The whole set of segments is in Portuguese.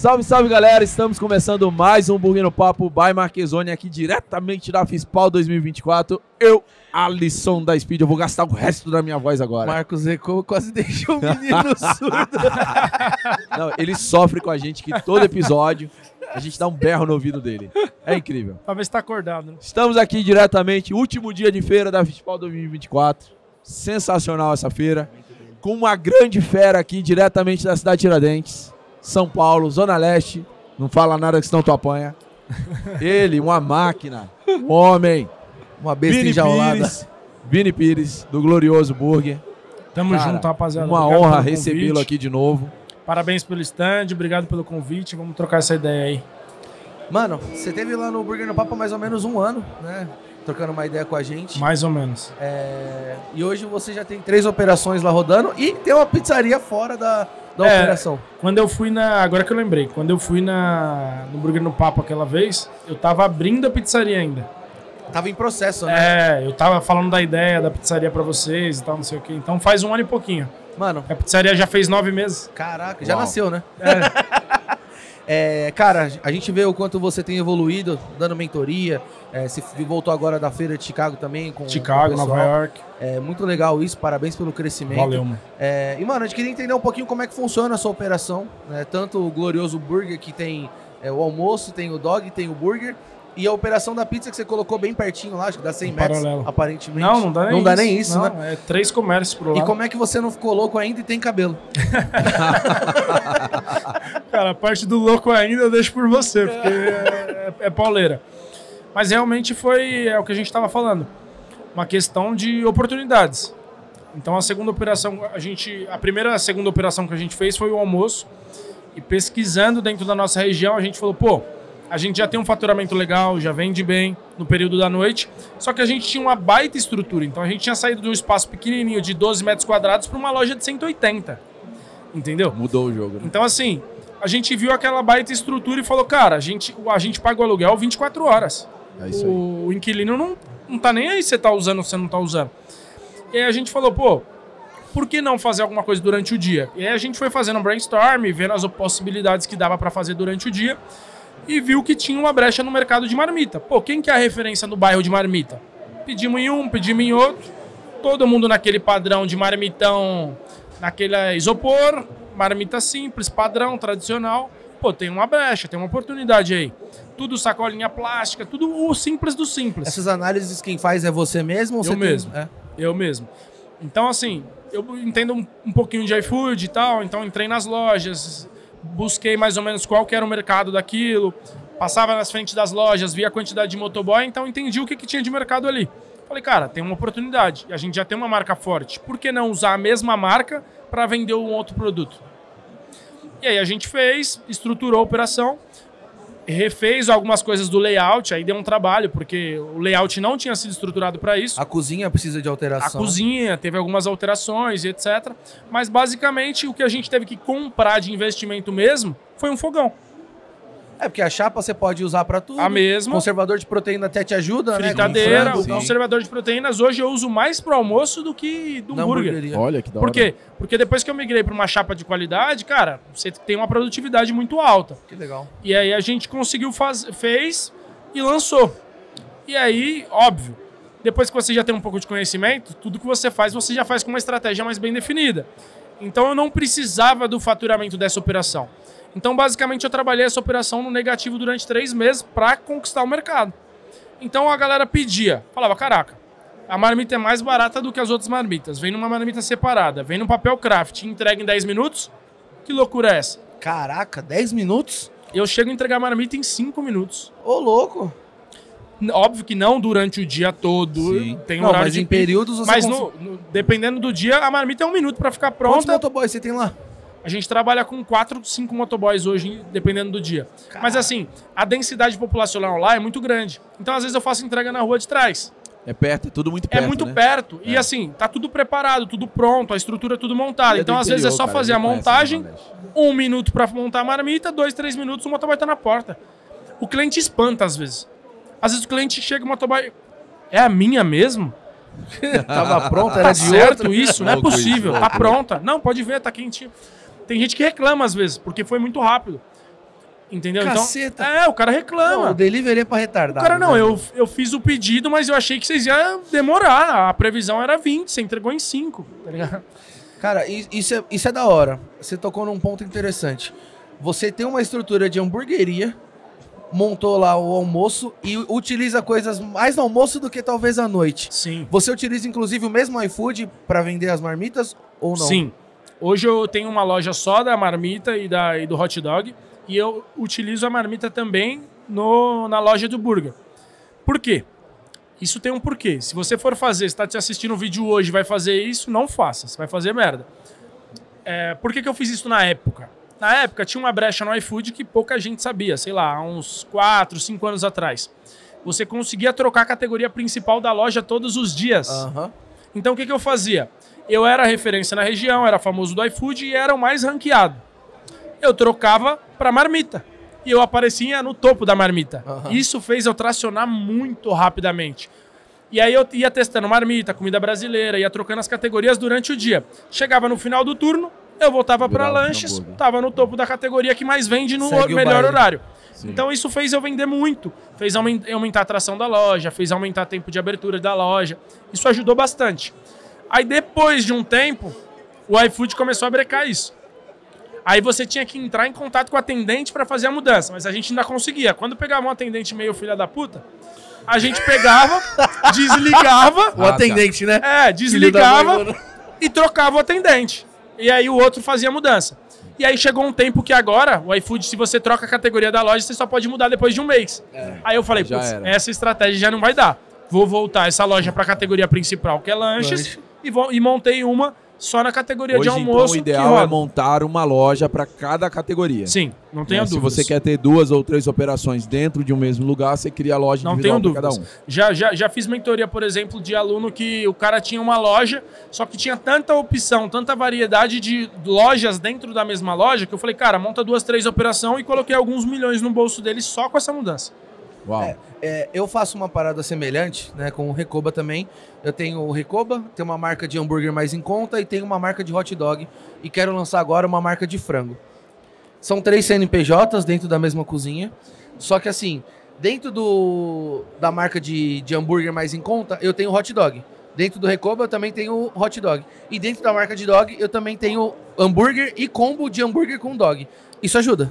Salve, salve, galera! Estamos começando mais um Burger No Papo by Marchesoni aqui diretamente da Fispal 2024. Eu, Alisson da Speed, eu vou gastar o resto da minha voz agora. Marcos Recoba quase deixou o menino surdo. Não, ele sofre com a gente que todo episódio a gente dá um berro no ouvido dele. É incrível. Talvez tá acordado. Né? Estamos aqui diretamente, último dia de feira da Fispal 2024. Sensacional essa feira. Com uma grande fera aqui diretamente da cidade de Tiradentes. São Paulo, Zona Leste, não fala nada que senão tu apanha. Ele, uma máquina, um homem, uma besta enjaulada. Vini Pires, do Glorioso Burger. Tamo junto, rapaziada. Uma honra recebê-lo aqui de novo. Parabéns pelo stand, obrigado pelo convite, vamos trocar essa ideia aí. Mano, você teve lá no Burger No Papo há mais ou menos um ano, né? Trocando uma ideia com a gente. Mais ou menos. E hoje você já tem 3 operações lá rodando e tem uma pizzaria fora da operação. Quando eu fui na... Agora que eu lembrei. Quando eu fui no Burger No Papo aquela vez, eu tava abrindo a pizzaria ainda. Tava em processo, né? Eu tava falando da ideia da pizzaria pra vocês e tal, não sei o quê. Então faz um ano e pouquinho. Mano... A pizzaria já fez 9 meses. Caraca, já nasceu, né? Cara, a gente vê o quanto você tem evoluído, dando mentoria, se voltou agora da feira de Chicago também. Chicago, Nova York. É muito legal isso, parabéns pelo crescimento. Valeu, mano. E, mano, a gente queria entender um pouquinho como é que funciona a sua operação, né? Tanto o Glorioso Burger, que tem o almoço, tem o dog, tem o burger, e a operação da pizza que você colocou bem pertinho lá, acho que dá 100 metros, aparentemente. Não, não dá nem isso. Não dá nem isso, não, né? 3 comércios pro lado. E como é que você não ficou louco ainda e tem cabelo? Cara, a parte do louco ainda eu deixo por você, porque é pauleira. Mas realmente é o que a gente estava falando. Uma questão de oportunidades. Então a segunda operação, a segunda operação que a gente fez foi o almoço. E pesquisando dentro da nossa região, a gente falou, pô, a gente já tem um faturamento legal, já vende bem no período da noite, só que a gente tinha uma baita estrutura. Então a gente tinha saído de um espaço pequenininho de 12 metros quadrados para uma loja de 180, entendeu? Mudou o jogo, né? Então assim, a gente viu aquela baita estrutura e falou, cara, a gente paga o aluguel 24 horas. É isso aí. O inquilino não tá nem aí se você tá usando ou se você não tá usando. E aí a gente falou, pô, por que não fazer alguma coisa durante o dia? E aí a gente foi fazendo um brainstorm, vendo as possibilidades que dava para fazer durante o dia, e viu que tinha uma brecha no mercado de marmita. Pô, quem que é a referência no bairro de marmita? Pedimos em um, pedimos em outro, todo mundo naquele padrão de marmitão, naquele isopor, marmita simples, padrão, tradicional. Pô, tem uma brecha, tem uma oportunidade aí. Tudo sacolinha plástica, tudo o simples do simples. Essas análises quem faz é você mesmo? Ou mesmo. Eu mesmo. Então, assim, eu entendo um pouquinho de iFood e tal, então entrei nas lojas... Busquei mais ou menos qual que era o mercado daquilo, passava nas frentes das lojas, via a quantidade de motoboy, então entendi o que tinha de mercado ali. Falei, cara, tem uma oportunidade, a gente já tem uma marca forte, por que não usar a mesma marca para vender um outro produto? E aí a gente fez, estruturou a operação, refez algumas coisas do layout, aí deu um trabalho, porque o layout não tinha sido estruturado para isso. A cozinha precisa de alteração. A cozinha teve algumas alterações e etc. Mas basicamente o que a gente teve que comprar de investimento mesmo foi um fogão. É, porque a chapa você pode usar para tudo. A mesma. Conservador de proteína até te ajuda, fritadeira, né? Fritadeira, conservador de proteínas. Hoje eu uso mais pro almoço do que do hambúrguer. Olha que da hora. Por quê? Porque depois que eu migrei para uma chapa de qualidade, cara, você tem uma produtividade muito alta. Que legal. E aí a gente conseguiu fazer, fez e lançou. E aí, óbvio, depois que você já tem um pouco de conhecimento, tudo que você já faz com uma estratégia mais bem definida. Então eu não precisava do faturamento dessa operação. Então, basicamente, eu trabalhei essa operação no negativo durante 3 meses para conquistar o mercado. Então, a galera pedia. Falava, caraca, a marmita é mais barata do que as outras marmitas. Vem numa marmita separada, vem num papel craft, entrega em 10 minutos. Que loucura é essa? Caraca, 10 minutos? Eu chego a entregar a marmita em 5 minutos. Ô, louco! Óbvio que não durante o dia todo. Sim. Tem horário, mas em períodos você dependendo do dia, a marmita é 1 minuto para ficar pronta. Quantos motoboys você tem lá? A gente trabalha com 4, 5 motoboys hoje, dependendo do dia. Caraca. Mas assim, a densidade populacional lá é muito grande. Então, às vezes, eu faço entrega na rua de trás. É perto, é tudo muito perto. É muito perto. E assim, tá tudo preparado, tudo pronto, a estrutura é tudo montada. Então, às vezes, é só fazer a montagem, 1 minuto pra montar a marmita, 2, 3 minutos, o motoboy tá na porta. O cliente espanta, às vezes. Às vezes o cliente chega e o motoboy... É a minha mesmo? Tava pronta, era de outro? Tá certo isso? Não é possível. Tá pronta. Não, pode ver, tá quentinho. Tem gente que reclama às vezes, porque foi muito rápido. Entendeu? Caceta. Então, o cara reclama. Não, o delivery é pra retardar. O cara, não, eu fiz o pedido, mas eu achei que vocês iam demorar. A previsão era 20, você entregou em 5, tá ligado? Cara, isso é da hora. Você tocou num ponto interessante. Você tem uma estrutura de hamburgueria, montou lá o almoço e utiliza coisas mais no almoço do que talvez à noite. Sim. Você utiliza, inclusive, o mesmo iFood pra vender as marmitas ou não? Sim. Hoje eu tenho uma loja só da marmita e do hot dog. E eu utilizo a marmita também na loja do burger. Por quê? Isso tem um porquê. Se você for fazer, você está te assistindo um vídeo hoje e vai fazer isso, não faça. Você vai fazer merda. Por que eu fiz isso na época? Na época tinha uma brecha no iFood que pouca gente sabia. Sei lá, há uns 4, 5 anos atrás. Você conseguia trocar a categoria principal da loja todos os dias. Uhum. Então o que eu fazia? Eu era referência na região, era famoso do iFood e era o mais ranqueado. Eu trocava para marmita. E eu aparecia no topo da marmita. Uhum. Isso fez eu tracionar muito rapidamente. E aí eu ia testando marmita, comida brasileira, ia trocando as categorias durante o dia. Chegava no final do turno, eu voltava para lanches, estava no topo da categoria que mais vende no melhor horário. Sim. Então isso fez eu vender muito. Fez aumentar a atração da loja, fez aumentar o tempo de abertura da loja. Isso ajudou bastante. Aí depois de um tempo, o iFood começou a brecar isso. Aí você tinha que entrar em contato com o atendente para fazer a mudança, mas a gente ainda conseguia. Quando pegava um atendente meio filha da puta, a gente pegava, desligava... O atendente, né? Desligava e trocava o atendente. E aí o outro fazia a mudança. E aí chegou um tempo que agora, o iFood, se você troca a categoria da loja, você só pode mudar depois de um mês. Aí eu falei, putz, essa estratégia já não vai dar. Vou voltar essa loja para a categoria principal, que é lanches, e montei uma... Só na categoria de almoço. Então, o ideal é montar uma loja para cada categoria. Sim, não tenho dúvidas. Se você quer ter 2 ou 3 operações dentro de um mesmo lugar, você cria a loja individual para cada um. Já fiz mentoria, por exemplo, de aluno que o cara tinha uma loja, só que tinha tanta opção, tanta variedade de lojas dentro da mesma loja, que eu falei, cara, monta 2, 3 operações e coloquei alguns milhões no bolso dele só com essa mudança. Uau. Eu faço uma parada semelhante, né, com o Recoba também. Eu tenho o Recoba, tenho uma marca de hambúrguer mais em conta e tenho uma marca de hot dog. E quero lançar agora uma marca de frango. São 3 CNPJs dentro da mesma cozinha. Só que assim, dentro da marca de hambúrguer mais em conta, eu tenho hot dog. Dentro do Recoba eu também tenho hot dog. E dentro da marca de dog eu também tenho hambúrguer e combo de hambúrguer com dog. Isso ajuda?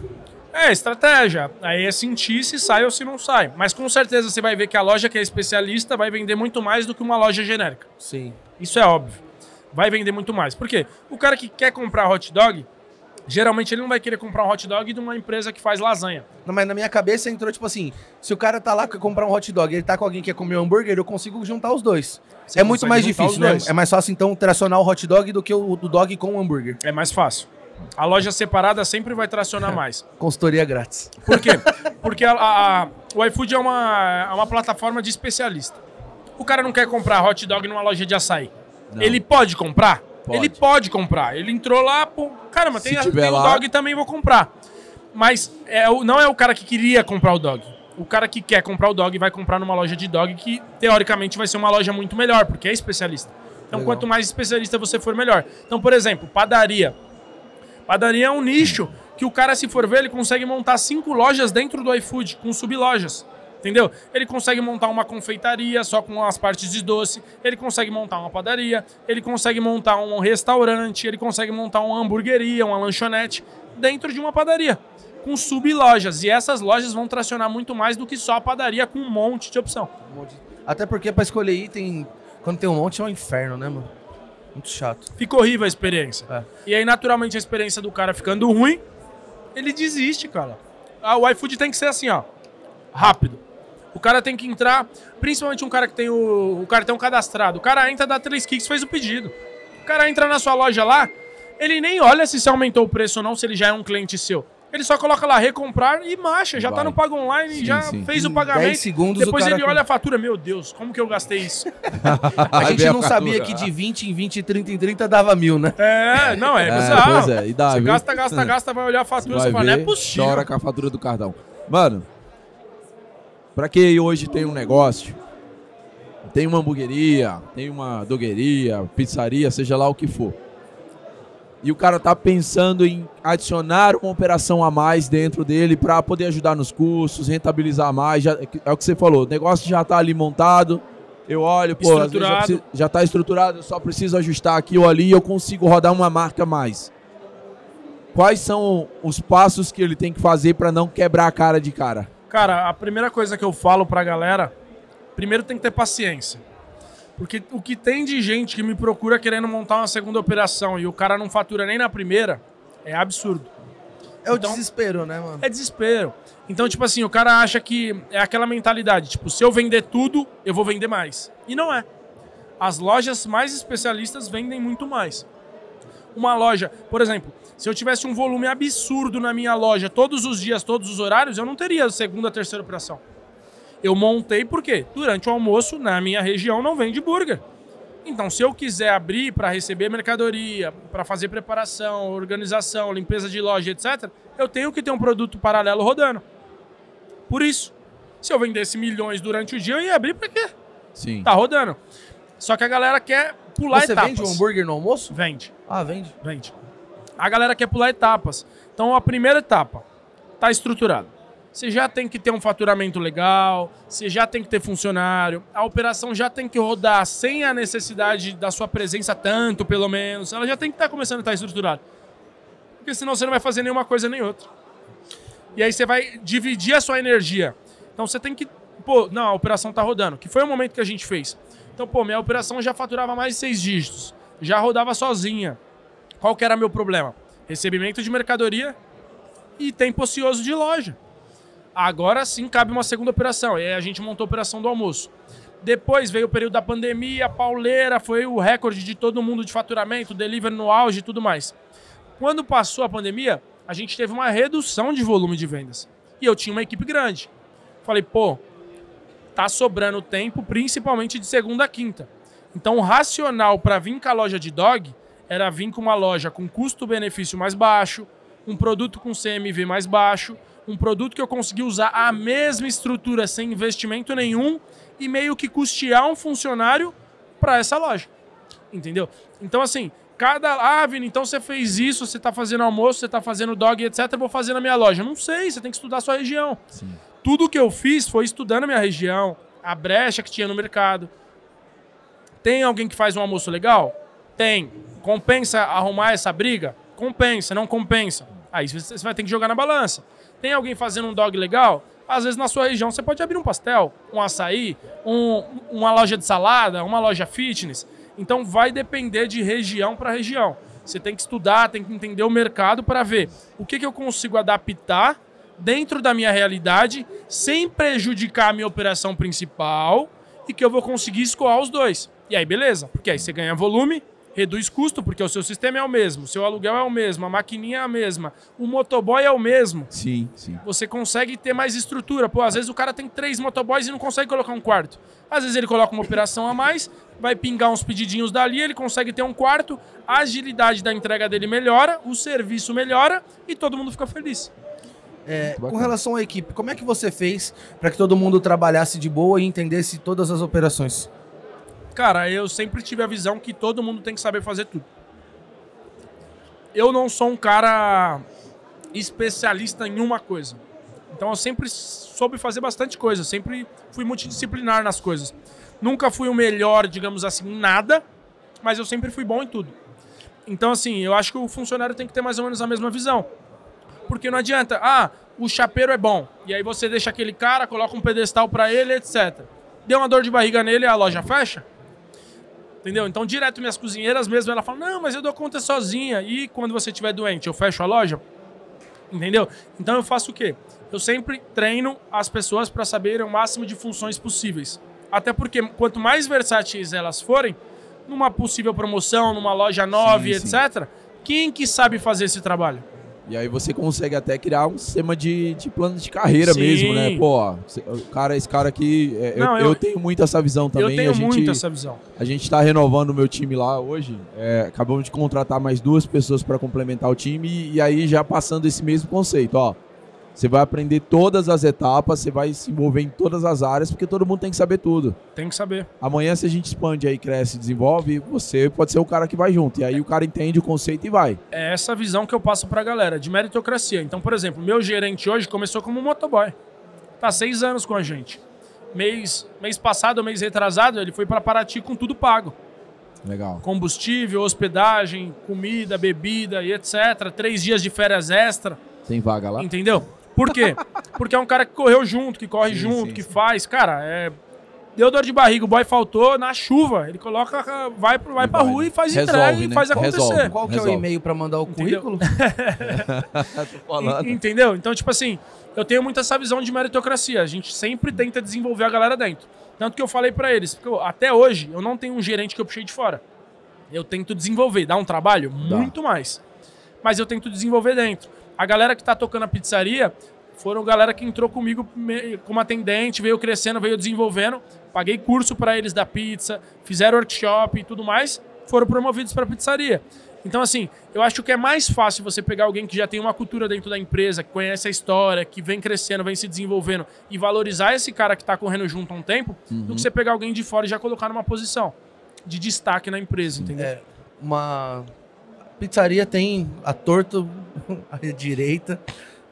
Estratégia. Aí é sentir se sai ou se não sai. Mas com certeza você vai ver que a loja que é especialista vai vender muito mais do que uma loja genérica. Sim. Isso é óbvio. Vai vender muito mais. Por quê? O cara que quer comprar hot dog, geralmente ele não vai querer comprar um hot dog de uma empresa que faz lasanha. Não, mas na minha cabeça entrou tipo assim, se o cara tá lá quer comprar um hot dog e ele tá com alguém que quer comer um hambúrguer, eu consigo juntar os dois. Você é muito mais difícil, né? É mais fácil então tracionar o hot dog do que o dog com o hambúrguer. É mais fácil. A loja separada sempre vai tracionar mais. Consultoria grátis. Por quê? Porque o iFood é uma plataforma de especialista. O cara não quer comprar hot dog numa loja de açaí. Não. Ele pode comprar? Pode. Ele pode comprar. Ele entrou lá, pô, caramba, tem o dog, também vou comprar. Mas não é o cara que queria comprar o dog. O cara que quer comprar o dog vai comprar numa loja de dog que, teoricamente, vai ser uma loja muito melhor, porque é especialista. Então, quanto mais especialista você for, melhor. Então, por exemplo, padaria. Padaria é um nicho que o cara, se for ver, ele consegue montar 5 lojas dentro do iFood, com sublojas, entendeu? Ele consegue montar uma confeitaria só com as partes de doce, ele consegue montar uma padaria, ele consegue montar um restaurante, ele consegue montar uma hamburgueria, uma lanchonete, dentro de uma padaria, com sublojas. E essas lojas vão tracionar muito mais do que só a padaria, com um monte de opção. Até porque para escolher item, quando tem um monte é um inferno, né, mano? Muito chato. Fica horrível a experiência. E aí, naturalmente, a experiência do cara ficando ruim, ele desiste, cara. O iFood tem que ser assim, ó. Rápido. O cara tem que entrar, principalmente um cara que tem o cartão cadastrado. O cara entra, dá 3 kicks, fez o pedido. O cara entra na sua loja lá, ele nem olha se você aumentou o preço ou não, se ele já é um cliente seu. Ele só coloca lá, recomprar e marcha. Já tá no pago online, já fez o pagamento. 10 segundos depois ele olha a fatura. Meu Deus, como que eu gastei isso? A gente não sabia que de 20 em 20, 30 em 30 dava 1000, né? Pois é, e dá, você gasta, vai olhar a fatura, você fala, não é possível. Chora com a fatura do cartão. Mano, pra quem hoje tem um negócio, tem uma hamburgueria, tem uma dogueria, pizzaria, seja lá o que for. e o cara está pensando em adicionar uma operação a mais dentro dele para poder ajudar nos custos, rentabilizar mais, já, é o que você falou, o negócio já está ali montado, eu olho, pô, já está estruturado, eu só preciso ajustar aqui ou ali e eu consigo rodar uma marca a mais. Quais são os passos que ele tem que fazer para não quebrar a cara de cara? Cara, a primeira coisa que eu falo para a galera, primeiro tem que ter paciência. Porque o que tem de gente que me procura querendo montar uma segunda operação e o cara não fatura nem na primeira, é absurdo. É o desespero, né, mano? É desespero. Então, tipo assim, o cara acha que é aquela mentalidade, tipo, se eu vender tudo, eu vou vender mais. E não é. As lojas mais especialistas vendem muito mais. Uma loja, por exemplo, se eu tivesse um volume absurdo na minha loja todos os dias, todos os horários, eu não teria segunda, terceira operação. Eu montei porque durante o almoço, na minha região, não vende hambúrguer. Então, se eu quiser abrir para receber mercadoria, para fazer preparação, organização, limpeza de loja, etc., eu tenho que ter um produto paralelo rodando. Por isso, se eu vendesse milhões durante o dia, eu ia abrir para quê? Sim. Tá rodando. Só que a galera quer pular etapas. Você vende um hambúrguer no almoço? Vende. Ah, vende? Vende. A galera quer pular etapas. Então, a primeira etapa está estruturada. Você já tem que ter um faturamento legal, você já tem que ter funcionário, a operação já tem que rodar sem a necessidade da sua presença tanto, pelo menos. Ela já tem que estar começando a estar estruturada. Porque senão você não vai fazer nenhuma coisa nem outra. E aí você vai dividir a sua energia. Então você tem que... Pô, não, a operação tá rodando, que foi o momento que a gente fez. Então, pô, minha operação já faturava mais de 6 dígitos. Já rodava sozinha. Qual que era meu problema? Recebimento de mercadoria e tempo ocioso de loja. Agora sim cabe uma segunda operação. E aí a gente montou a operação do almoço. Depois veio o período da pandemia, a pauleira, foi o recorde de todo mundo de faturamento, delivery no auge e tudo mais. Quando passou a pandemia, a gente teve uma redução de volume de vendas. E eu tinha uma equipe grande. Falei, pô, tá sobrando tempo, principalmente de segunda a quinta. Então o racional para vir com a loja de dog era vir com uma loja com custo-benefício mais baixo, um produto com CMV mais baixo, um produto que eu consegui usar a mesma estrutura sem investimento nenhum e meio que custear um funcionário para essa loja. Entendeu? Então, assim, cada... Ah, Vini, então você fez isso, você está fazendo almoço, você está fazendo dog, etc. Eu vou fazer na minha loja. Não sei, você tem que estudar a sua região. Sim. Tudo que eu fiz foi estudando a minha região, a brecha que tinha no mercado. Tem alguém que faz um almoço legal? Tem. Compensa arrumar essa briga? Compensa, não compensa. Aí você vai ter que jogar na balança. Tem alguém fazendo um dog legal? Às vezes na sua região você pode abrir um pastel, um açaí, uma loja de salada, uma loja fitness. Então vai depender de região para região. Você tem que estudar, tem que entender o mercado para ver o que eu consigo adaptar dentro da minha realidade sem prejudicar a minha operação principal e que eu vou conseguir escoar os dois. E aí beleza, porque aí você ganha volume, reduz custo, porque o seu sistema é o mesmo, o seu aluguel é o mesmo, a maquininha é a mesma, o motoboy é o mesmo. Sim, sim. Você consegue ter mais estrutura. Pô, às vezes o cara tem 3 motoboys e não consegue colocar um quarto. Às vezes ele coloca uma operação a mais, vai pingar uns pedidinhos dali, ele consegue ter um quarto, a agilidade da entrega dele melhora, o serviço melhora e todo mundo fica feliz. É, com relação à equipe, como é que você fez para que todo mundo trabalhasse de boa e entendesse todas as operações? Cara, eu sempre tive a visão que todo mundo tem que saber fazer tudo. Eu não sou um cara especialista em uma coisa. Então eu sempre soube fazer bastante coisa. Sempre fui multidisciplinar nas coisas. Nunca fui o melhor, digamos assim, em nada. Mas eu sempre fui bom em tudo. Então assim, eu acho que o funcionário tem que ter mais ou menos a mesma visão. Porque não adianta, ah, o chapeiro é bom. E aí você deixa aquele cara, coloca um pedestal pra ele, etc. Deu uma dor de barriga nele e a loja fecha. Entendeu? Então, direto minhas cozinheiras mesmo, ela fala, não, mas eu dou conta sozinha. E quando você estiver doente, eu fecho a loja? Entendeu? Então, eu faço o quê? Eu sempre treino as pessoas para saberem o máximo de funções possíveis. Até porque, quanto mais versáteis elas forem, numa possível promoção, numa loja 9, sim, etc., sim. Quem que sabe fazer esse trabalho? E aí você consegue até criar um sistema de plano de carreira, sim, mesmo, né? Pô, cara, esse cara aqui... Não, eu tenho muito essa visão também. Eu tenho muito essa visão. A gente está renovando o meu time lá hoje. É, acabamos de contratar mais 2 pessoas para complementar o time. E aí já passando esse mesmo conceito, ó. Você vai aprender todas as etapas, você vai se envolver em todas as áreas, porque todo mundo tem que saber tudo. Tem que saber. Amanhã, se a gente expande aí, cresce, desenvolve, você pode ser o cara que vai junto. E aí o cara entende o conceito e vai. É essa visão que eu passo pra galera, de meritocracia. Então, por exemplo, meu gerente hoje começou como motoboy. Tá 6 anos com a gente. Mês passado, mês retrasado, ele foi pra Paraty com tudo pago. Legal. Combustível, hospedagem, comida, bebida e etc. 3 dias de férias extra. Tem vaga lá? Entendeu? Por quê? Porque é um cara que correu junto, que corre junto, que faz. Cara, deu dor de barriga, o boy faltou na chuva. Ele coloca, vai pra rua e faz entrega e faz acontecer. Resolve. Qual que é o e-mail pra mandar o currículo? Entendeu? Então, tipo assim, eu tenho muito essa visão de meritocracia. A gente sempre tenta desenvolver a galera dentro. Tanto que eu falei pra eles, porque até hoje eu não tenho um gerente que eu puxei de fora. Eu tento desenvolver, dá um trabalho? Muito mais. Mas eu tento desenvolver dentro. A galera que tá tocando a pizzaria foram galera que entrou comigo como atendente, veio crescendo, veio desenvolvendo. Paguei curso para eles da pizza, fizeram workshop e tudo mais, foram promovidos para pizzaria. Então, assim, eu acho que é mais fácil você pegar alguém que já tem uma cultura dentro da empresa, que conhece a história, que vem crescendo, vem se desenvolvendo, e valorizar esse cara que tá correndo junto há um tempo, do que você pegar alguém de fora e já colocar numa posição de destaque na empresa, entendeu? É, uma pizzaria tem a torta, a direita,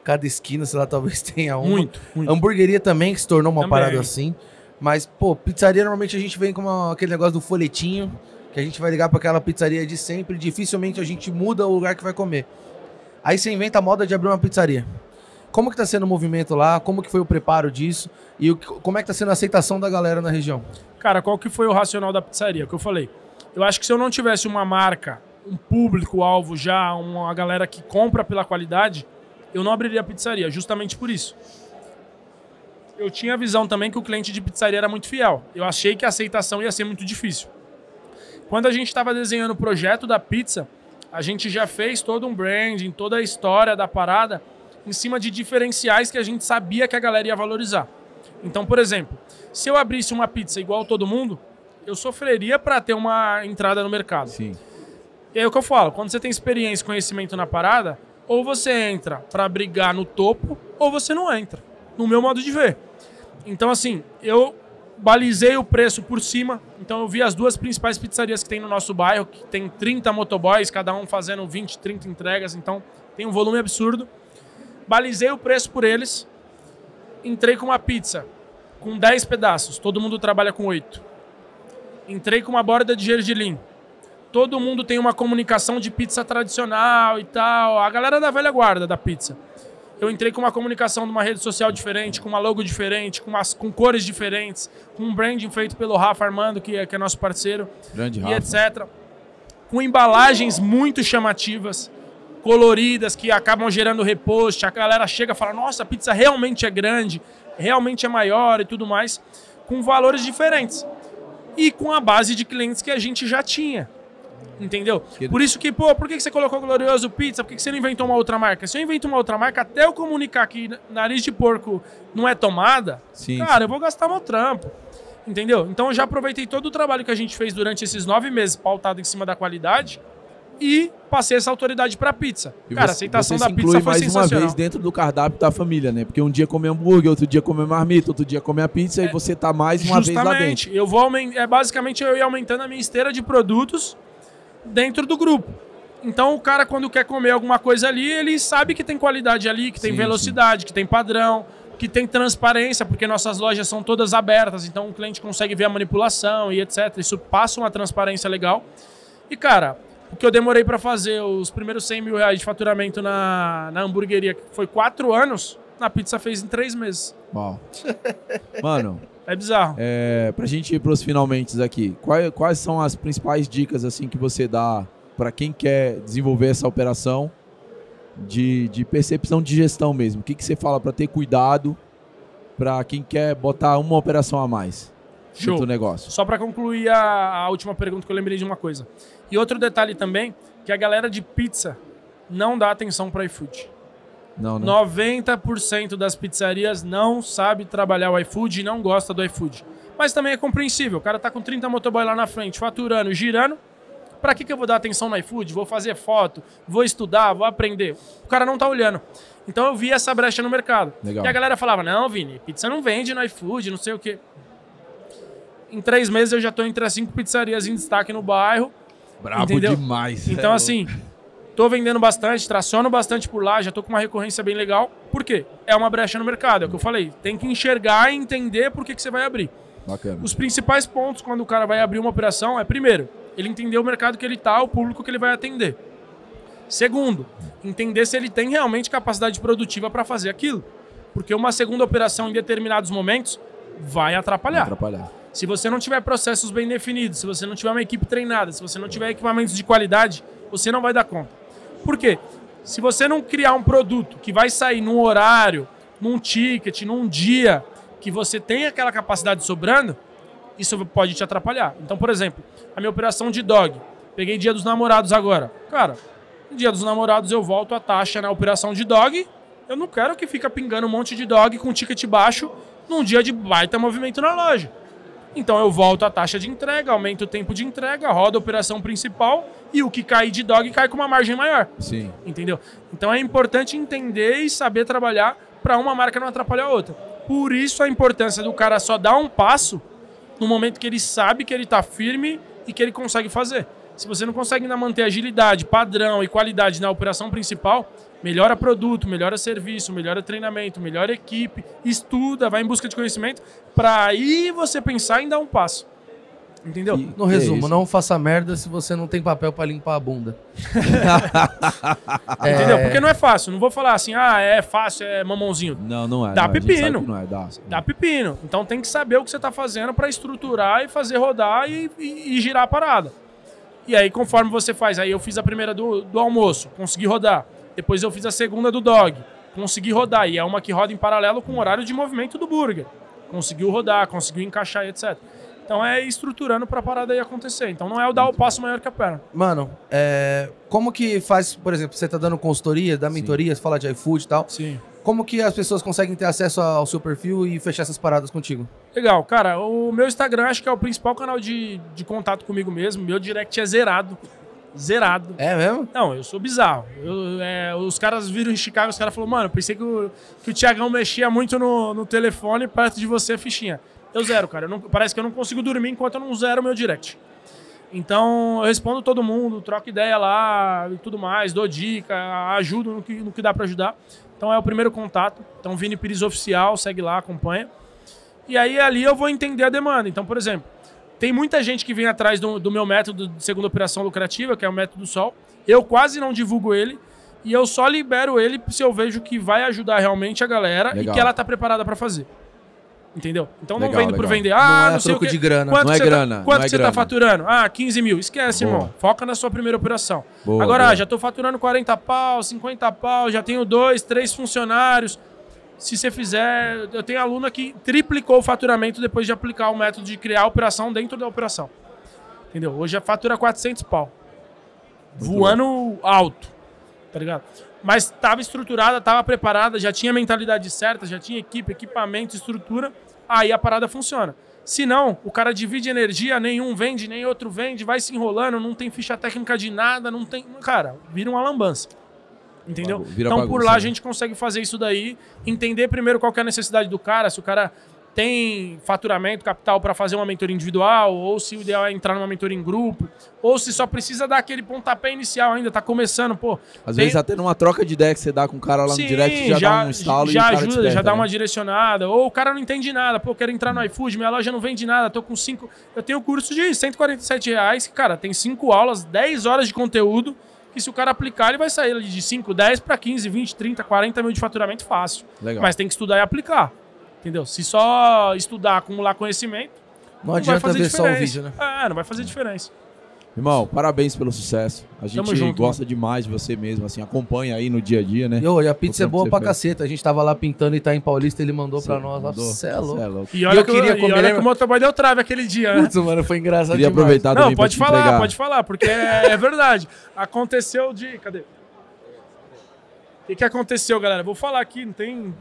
cada esquina, sei lá, talvez tenha uma. Muito. Hamburgueria também, que se tornou uma parada assim. Mas, pô, pizzaria normalmente a gente vem com aquele negócio do folhetinho, que a gente vai ligar para aquela pizzaria de sempre, dificilmente a gente muda o lugar que vai comer. Aí você inventa a moda de abrir uma pizzaria. Como que tá sendo o movimento lá? Como que foi o preparo disso? E como é que tá sendo a aceitação da galera na região? Cara, qual que foi o racional da pizzaria? Que eu falei, eu acho que se eu não tivesse uma marca, um público-alvo já, uma galera que compra pela qualidade, eu não abriria a pizzaria, justamente por isso. Eu tinha a visão também que o cliente de pizzaria era muito fiel. Eu achei que a aceitação ia ser muito difícil. Quando a gente estava desenhando o projeto da pizza, a gente já fez todo um branding, toda a história da parada, em cima de diferenciais que a gente sabia que a galera ia valorizar. Então, por exemplo, se eu abrisse uma pizza igual a todo mundo, eu sofreria para ter uma entrada no mercado. Sim. E aí é o que eu falo, quando você tem experiência e conhecimento na parada, ou você entra pra brigar no topo, ou você não entra, no meu modo de ver. Então assim, eu balizei o preço por cima, então eu vi as duas principais pizzarias que tem no nosso bairro, que tem 30 motoboys, cada um fazendo 20, 30 entregas, então tem um volume absurdo. Balizei o preço por eles, entrei com uma pizza com 10 pedaços, todo mundo trabalha com 8. Entrei com uma borda de gergelim. Todo mundo tem uma comunicação de pizza tradicional e tal. A galera da velha guarda da pizza. Eu entrei com uma comunicação de uma rede social diferente, com uma logo diferente, com cores diferentes, com um branding feito pelo Rafa Armando, que é nosso parceiro. Grande Rafa. E etc. Com embalagens muito chamativas, coloridas, que acabam gerando repost. A galera chega e fala, nossa, a pizza realmente é grande, realmente é maior e tudo mais. Com valores diferentes. E com a base de clientes que a gente já tinha. Entendeu? Por isso que, pô, por que você colocou Glorioso Pizza? Por que você não inventou uma outra marca? Se eu invento uma outra marca, até eu comunicar que nariz de porco não é tomada, sim, cara, eu vou gastar meu trampo. Entendeu? Então eu já aproveitei todo o trabalho que a gente fez durante esses 9 meses, pautado em cima da qualidade, e passei essa autoridade pra pizza. E cara, a aceitação da pizza foi sensacional. Mais uma vez dentro do cardápio da família, né? Porque um dia comer hambúrguer, outro dia comer marmita, outro dia comer a pizza, e você tá mais uma vez lá dentro. Eu vou basicamente eu ia aumentando a minha esteira de produtos dentro do grupo. Então o cara, quando quer comer alguma coisa ali, ele sabe que tem qualidade ali, que tem velocidade, que tem padrão, que tem transparência, porque nossas lojas são todas abertas, então o cliente consegue ver a manipulação e etc. Isso passa uma transparência legal. E cara, o que eu demorei para fazer os primeiros 100 mil reais de faturamento na hamburgueria, que foi 4 anos, na pizza fez em 3 meses. Uau. Mano... é bizarro. Pra gente ir pros finalmente aqui, quais são as principais dicas assim que você dá para quem quer desenvolver essa operação de percepção de gestão mesmo? O que você fala para ter cuidado para quem quer botar uma operação a mais no negócio? Só para concluir a última pergunta, que eu lembrei de uma coisa. E outro detalhe também, que a galera de pizza não dá atenção para iFood. Não, né? 90% das pizzarias não sabe trabalhar o iFood e não gosta do iFood. Mas também é compreensível. O cara tá com 30 motoboy lá na frente, faturando, girando. Pra que eu vou dar atenção no iFood? Vou fazer foto, vou estudar, vou aprender. O cara não tá olhando. Então eu vi essa brecha no mercado. Legal. E a galera falava, não, Vini, pizza não vende no iFood, não sei o quê. Em 3 meses eu já tô entre as 5 pizzarias em destaque no bairro. Brabo, entendeu? Demais. Então, assim, tô vendendo bastante, traciono bastante por lá, já tô com uma recorrência bem legal. Por quê? É uma brecha no mercado, é o que eu falei. Tem que enxergar e entender por que, que você vai abrir. Bacana. Os principais pontos quando o cara vai abrir uma operação é, primeiro, ele entender o mercado que ele tá, o público que ele vai atender. Segundo, entender se ele tem realmente capacidade produtiva para fazer aquilo. Porque uma segunda operação em determinados momentos vai atrapalhar. Se você não tiver processos bem definidos, se você não tiver uma equipe treinada, se você não tiver equipamentos de qualidade, você não vai dar conta. Por quê? Se você não criar um produto que vai sair num horário, num ticket, num dia, que você tem aquela capacidade sobrando, isso pode te atrapalhar. Então, por exemplo, a minha operação de dog. Peguei Dia dos Namorados agora. Cara, no Dia dos Namorados eu volto a taxa na operação de dog. Eu não quero que fica pingando um monte de dog com ticket baixo num dia de baita movimento na loja. Então eu volto a taxa de entrega, aumento o tempo de entrega, rodo a operação principal e o que cair de dog cai com uma margem maior. Sim. Entendeu? Então é importante entender e saber trabalhar para uma marca não atrapalhar a outra. Por isso a importância do cara só dar um passo no momento que ele sabe que ele está firme e que ele consegue fazer. Se você não consegue ainda manter agilidade, padrão e qualidade na operação principal, melhora produto, melhora serviço, melhora treinamento, melhora equipe, estuda, vai em busca de conhecimento, para aí você pensar em dar um passo. Entendeu? E, no resumo, não faça merda se você não tem papel para limpar a bunda. Entendeu? Porque não é fácil. Não vou falar assim, ah, é fácil, é mamãozinho. Não, não é. Dá não, pepino. Não é, dá pepino. Então tem que saber o que você está fazendo para estruturar e fazer rodar e girar a parada. E aí, conforme você faz, aí eu fiz a primeira do almoço, consegui rodar. Depois eu fiz a segunda do dog, consegui rodar. E é uma que roda em paralelo com o horário de movimento do burger. Conseguiu rodar, conseguiu encaixar e etc. Então é estruturando pra parada aí acontecer. Então não é o dar o passo maior que a perna. Mano, como que faz, por exemplo, você tá dando consultoria, dá mentoria, você fala de iFood e tal. Sim. Como que as pessoas conseguem ter acesso ao seu perfil e fechar essas paradas contigo? Legal, cara, o meu Instagram acho que é o principal canal de contato comigo mesmo. Meu direct é zerado. Zerado. É mesmo? Não, eu sou bizarro. Os caras viram em Chicago, os caras falaram, mano, pensei que o Thiagão mexia muito no telefone perto de você, fichinha. Eu zero, cara. Parece que eu não consigo dormir enquanto eu não zero o meu direct. Então, eu respondo todo mundo, troco ideia lá e tudo mais, dou dica, ajudo no que dá pra ajudar. Então é o primeiro contato. Então Vini Pires Oficial, segue lá, acompanha. E aí ali eu vou entender a demanda. Então, por exemplo, tem muita gente que vem atrás do meu método de segunda operação lucrativa, que é o método Sol. Eu quase não divulgo ele e eu só libero ele se eu vejo que vai ajudar realmente a galera. Legal. E que ela está preparada para fazer. Entendeu? Então não vendo por vender. Ah, não, não sei o quê. De grana. Quanto não é grana. Quanto você está faturando? Ah, 15 mil. Esquece, boa, irmão. Foca na sua primeira operação. Boa, agora, boa. Já estou faturando 40 pau, 50 pau, já tenho 2, 3 funcionários. Se você fizer... Eu tenho aluna que triplicou o faturamento depois de aplicar o método de criar a operação dentro da operação. Entendeu? Hoje já fatura 400 pau. Muito voando bom. Alto. Tá ligado? Mas estava estruturada, estava preparada, já tinha a mentalidade certa, já tinha equipe, equipamento, estrutura. Aí a parada funciona. Se não, o cara divide energia, nenhum vende, nem outro vende, vai se enrolando, não tem ficha técnica de nada, não tem... Cara, vira uma lambança. Entendeu? Vira então, bagunça, por lá, né? A gente consegue fazer isso daí, entender primeiro qual que é a necessidade do cara, se o cara tem faturamento, capital para fazer uma mentoria individual, ou se o ideal é entrar numa mentoria em grupo, ou se só precisa dar aquele pontapé inicial ainda, tá começando, pô. Às vezes até numa troca de ideia que você dá com o cara lá no direct, já dá um estalo já e o cara ajuda, já dá uma direcionada, ou o cara não entende nada, pô, quero entrar no iFood, minha loja não vende nada, tô com 5... Eu tenho curso de R$147, que, cara, tem 5 aulas, 10 horas de conteúdo, que se o cara aplicar, ele vai sair de 5, 10 para 15, 20, 30, 40 mil de faturamento fácil. Legal. Mas tem que estudar e aplicar. Entendeu? Se só estudar, acumular conhecimento, não adianta vai fazer ver diferença. Só o vídeo, né? Não vai fazer diferença. Irmão, parabéns pelo sucesso. A gente junto, gosta demais de você mesmo, assim, acompanha aí no dia a dia, né? E a pizza é boa pra caceta. A gente tava lá pintando e tá em Paulista, ele mandou pra nós. Louco. E olha que o meu trabalho deu trave aquele dia, né? Putz, mano, foi engraçado demais. Aproveitar também. Não, pode falar, porque é verdade. Aconteceu de... Cadê? O que aconteceu, galera? Vou falar aqui, não tem... O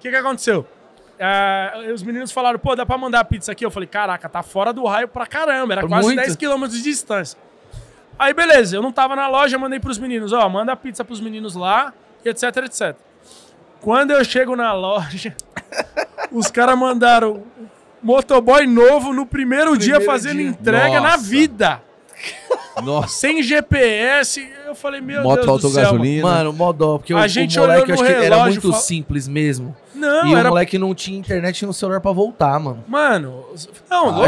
que aconteceu? Os meninos falaram, pô, dá pra mandar a pizza aqui? Eu falei, caraca, tá fora do raio pra caramba. Era quase 10 km de distância. Aí, beleza, eu não tava na loja, mandei pros meninos, ó, manda a pizza pros meninos lá, etc, etc. Quando eu chego na loja, os caras mandaram motoboy novo no primeiro dia fazendo entrega. Nossa. Na vida. Nossa. Sem GPS, eu falei, meu Deus do céu. Gasolina. Mano, mó dó, porque o moleque acho que era muito simples mesmo. Não, e o moleque não tinha internet no celular pra voltar, mano. Mano, não,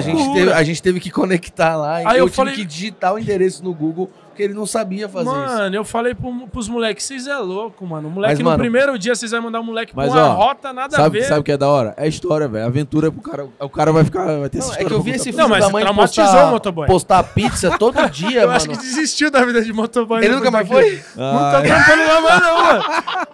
a gente teve que conectar lá. Aí então eu falei... tive que digitar o endereço no Google, porque ele não sabia fazer isso. Mano, eu falei pros moleques, vocês é louco, mano. O moleque no primeiro dia, vocês vão mandar o moleque pra uma rota, nada a ver. Sabe o que é da hora? É história, velho. Aventura pro cara. O cara vai ficar. Vai ter essa história. É que eu vi esse filho da mãe postar pizza todo dia. Eu acho que desistiu da vida de motoboy. Ele nunca mais foi? Não tá trampando lá mais não, mano.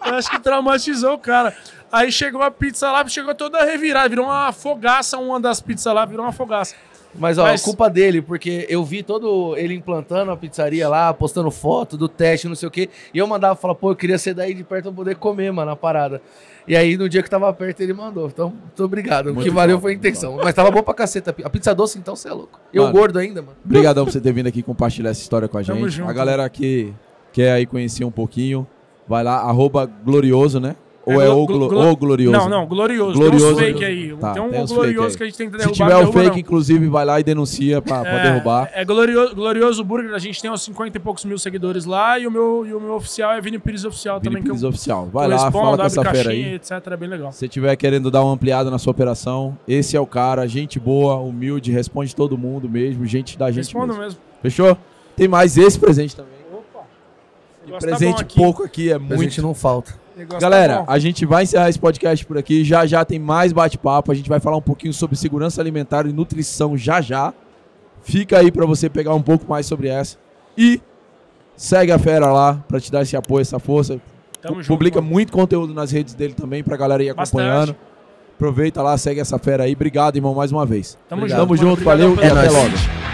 Eu acho que traumatizou o cara. Aí chegou a pizza lá, chegou toda revirada. Virou uma fogaça, uma das pizzas lá, virou uma fogaça. Mas, ó, mas... culpa dele, porque eu vi todo ele implantando a pizzaria lá, postando foto do teste, não sei o quê. E eu mandava, falava, pô, eu queria ser daí de perto pra poder comer, mano, a parada. E aí, no dia que tava perto, ele mandou. Então, muito obrigado. O que valeu foi a intenção. Mas tava bom pra caceta. A pizza doce, então, você é louco. Eu mano, gordo ainda, mano. Obrigadão por você ter vindo aqui compartilhar essa história com a gente. Tamo junto. A galera que quer aí conhecer um pouquinho, vai lá, @glorioso, né? Ou é o Glorioso? Não, não, Glorioso. Glorioso. Tem uns fake aí. Tá, tem um Glorioso que a gente tem que derrubar. Se tiver o fake, inclusive, vai lá e denuncia pra, pra derrubar. É Glorioso Burger, a gente tem uns 50 e poucos mil seguidores lá. E o meu oficial é Vini Pires Oficial também. Vini Pires Oficial. Vai lá, fala com essa fera aí. Etc, é bem legal. Se você tiver querendo dar uma ampliada na sua operação, esse é o cara. Gente boa, humilde, responde todo mundo mesmo. Gente da gente mesmo. Respondo mesmo. Fechou? Tem mais esse presente também. Opa! Presente pouco aqui, é muito. Presente não falta. Galera, a gente vai encerrar esse podcast por aqui. Já já tem mais bate-papo. A gente vai falar um pouquinho sobre segurança alimentar e nutrição já já. Fica aí pra você pegar um pouco mais sobre essa. E segue a fera lá pra te dar esse apoio, essa força. Publica muito conteúdo nas redes dele também pra galera ir acompanhando. Bastante. Aproveita lá, segue essa fera aí. Obrigado, irmão, mais uma vez. Tamo junto, valeu e até logo.